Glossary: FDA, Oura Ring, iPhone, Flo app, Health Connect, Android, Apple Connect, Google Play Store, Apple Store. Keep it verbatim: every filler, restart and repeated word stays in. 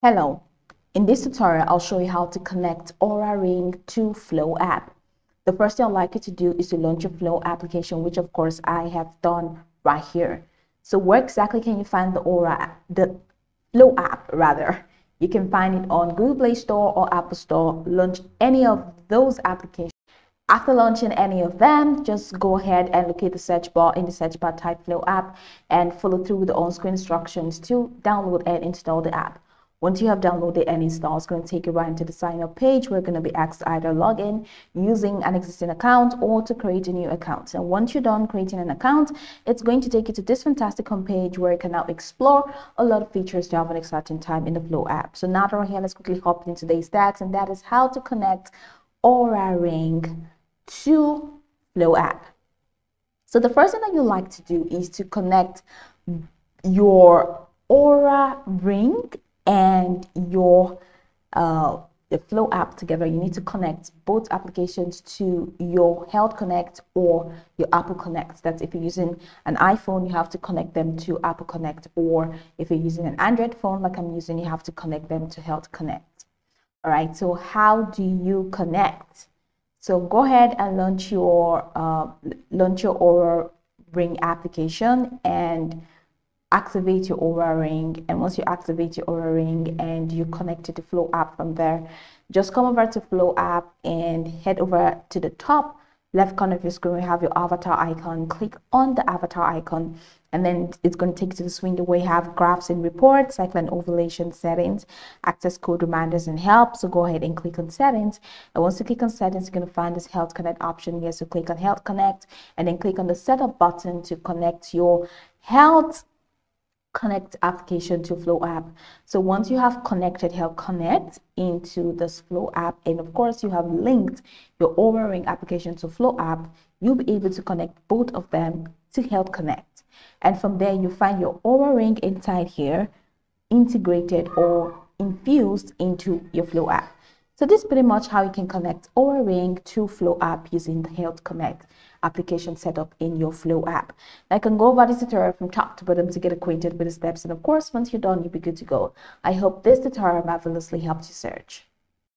Hello, in this tutorial, I'll show you how to connect Oura Ring to Flo app. The first thing I'd like you to do is to launch your Flo application, which of course I have done right here. So where exactly can you find the Oura, the Flo app rather? You can find it on Google Play Store or Apple Store. Launch any of those applications. After launching any of them, just go ahead and locate the search bar. In the search bar, type Flo app and follow through with the on-screen instructions to download and install the app. Once you have downloaded and installed, it's going to take you right into the sign up page. We're going to be asked to either log in using an existing account or to create a new account. And once you're done creating an account, it's going to take you to this fantastic home page where you can now explore a lot of features to have an exciting time in the Flo app. So now that we're here, let's quickly hop into today's text, and that is how to connect Oura Ring to Flo app. So the first thing that you like to do is to connect your Oura Ring and your uh, the Flo app together. You need to connect both applications to your Health Connect or your Apple Connect. That's if you're using an iPhone, you have to connect them to Apple Connect, or if you're using an Android phone like I'm using, you have to connect them to Health Connect. All right, so how do you connect? So go ahead and launch your, uh, launch your Oura Ring application and activate your Oura Ring. And once you activate your Oura Ring and you connect to the Flo app from there, just come over to Flo app and head over to the top left corner of your screen. You have your avatar icon. Click on the avatar icon, and then it's going to take you to this window where you have graphs and reports, cycle and ovulation settings, access code reminders, and help. So go ahead and click on settings. And once you click on settings, you're going to find this Health Connect option here. So click on Health Connect and then click on the setup button to connect your Health Connect application to Flo app. So once you have connected Health Connect into this Flo app, and of course you have linked your Oura Ring application to Flo app, you'll be able to connect both of them to Health Connect. And from there, you find your Oura Ring inside here, integrated or infused into your Flo app. So this is pretty much how you can connect Oura Ring to Flo app using the Health Connect application setup in your Flo app. Now I can go over this tutorial from top to bottom to get acquainted with the steps, and of course once you're done, you'll be good to go. I hope this tutorial marvelously helped you search.